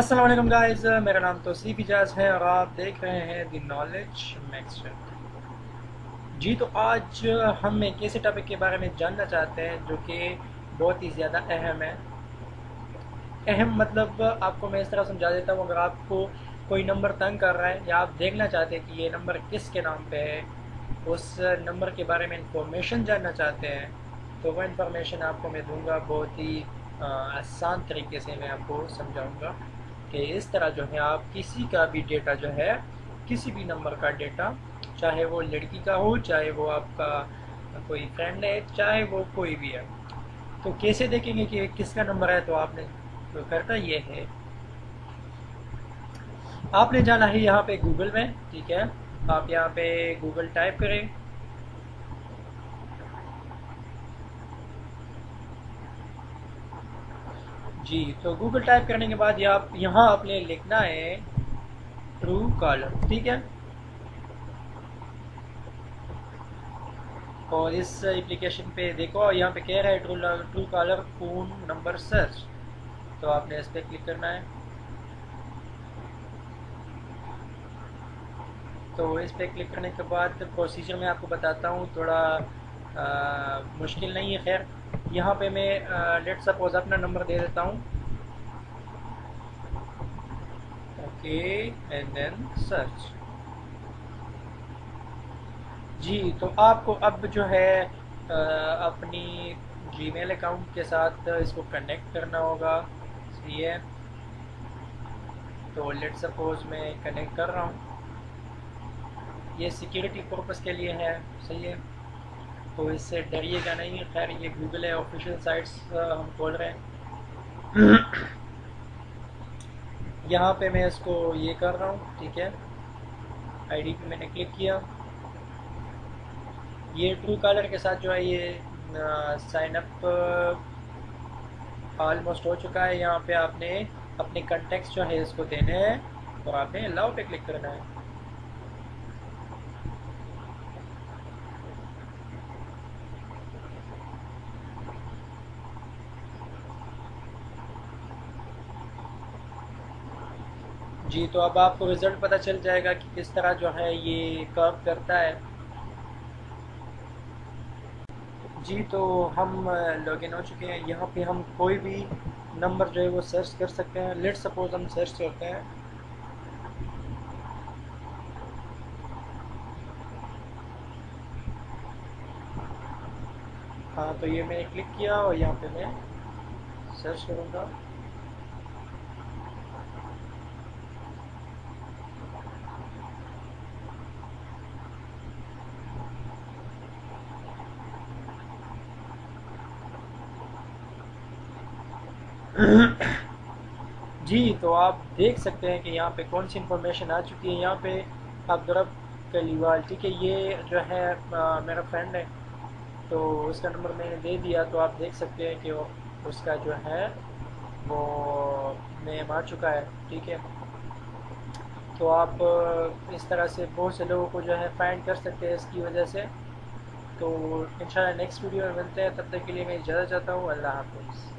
अस्सलाम वालेकुम गाइस, मेरा नाम तौसीफ इजाज़ है और आप देख रहे हैं द नॉलेज मैक्स शो। जी तो आज हम एक ऐसे टॉपिक के बारे में जानना चाहते हैं जो कि बहुत ही ज़्यादा अहम है। अहम मतलब आपको मैं इस तरह समझा देता हूँ, अगर आपको कोई नंबर तंग कर रहा है या आप देखना चाहते हैं कि ये नंबर किसके नाम पे है, उस नंबर के बारे में इंफॉर्मेशन जानना चाहते हैं तो वह इंफॉर्मेशन आपको मैं दूंगा। बहुत ही आसान तरीके से मैं आपको समझाऊंगा कि इस तरह जो है आप किसी का भी डेटा जो है, किसी भी नंबर का डेटा, चाहे वो लड़की का हो, चाहे वो आपका कोई फ्रेंड है, चाहे वो कोई भी है, तो कैसे देखेंगे कि किसका नंबर है। तो आपने तो करना ये है, आपने जाना है यहाँ पे गूगल में, ठीक है। आप यहाँ पे गूगल टाइप करें, जी तो गूगल टाइप करने के बाद यहाँ आपने लिखना है ट्रूकॉलर, ठीक है। और इस एप्लीकेशन पे देखो यहाँ पे कह रहा है ट्रूकॉलर फोन नंबर सर्च, तो आपने इस पे क्लिक करना है। तो इस पे क्लिक करने के बाद प्रोसीजर मैं आपको बताता हूँ, थोड़ा मुश्किल नहीं है। खैर यहाँ पे मैं लेट सपोज अपना नंबर दे देता हूँ, ओके एंड देन सर्च। जी तो आपको अब जो है अपनी जीमेल अकाउंट के साथ इसको कनेक्ट करना होगा, सही है। तो लेट सपोज मैं कनेक्ट कर रहा हूँ, ये सिक्योरिटी पर्पस के लिए है, सही है। तो इससे डरिएगा नहीं, खैर ये गूगल है, ऑफिशियल साइट्स हम खोल रहे हैं। यहाँ पे मैं इसको ये कर रहा हूँ, ठीक है, आईडी पे मैंने क्लिक किया। ये ट्रूकॉलर के साथ जो है ये साइन अप ऑलमोस्ट हो चुका है। यहाँ पे आपने अपने कॉन्टैक्ट्स जो है इसको देने हैं और आपने अलाउ पे क्लिक करना है। जी तो अब आपको रिजल्ट पता चल जाएगा कि किस तरह जो है ये कर्व करता है। जी तो हम लॉगिन हो चुके हैं, यहाँ पे हम कोई भी नंबर जो है वो सर्च कर सकते हैं। लेट सपोज हम सर्च करते हैं, हाँ तो ये मैंने क्लिक किया और यहाँ पे मैं सर्च करूँगा। जी तो आप देख सकते हैं कि यहाँ पे कौन सी इंफॉर्मेशन आ चुकी है। यहाँ पे आप दौरबकलीवाल, ठीक है, ये जो है मेरा फ्रेंड है, तो उसका नंबर मैंने दे दिया। तो आप देख सकते हैं कि उसका जो है वो नेम आ चुका है, ठीक है। तो आप इस तरह से बहुत से लोगों को जो है फाइंड कर सकते हैं इसकी वजह से। तो इंशाल्लाह नेक्स्ट वीडियो में मिलते हैं, तब तक के लिए मैं इजाज़त चाहता हूँ, अल्लाह हाफ़िज़।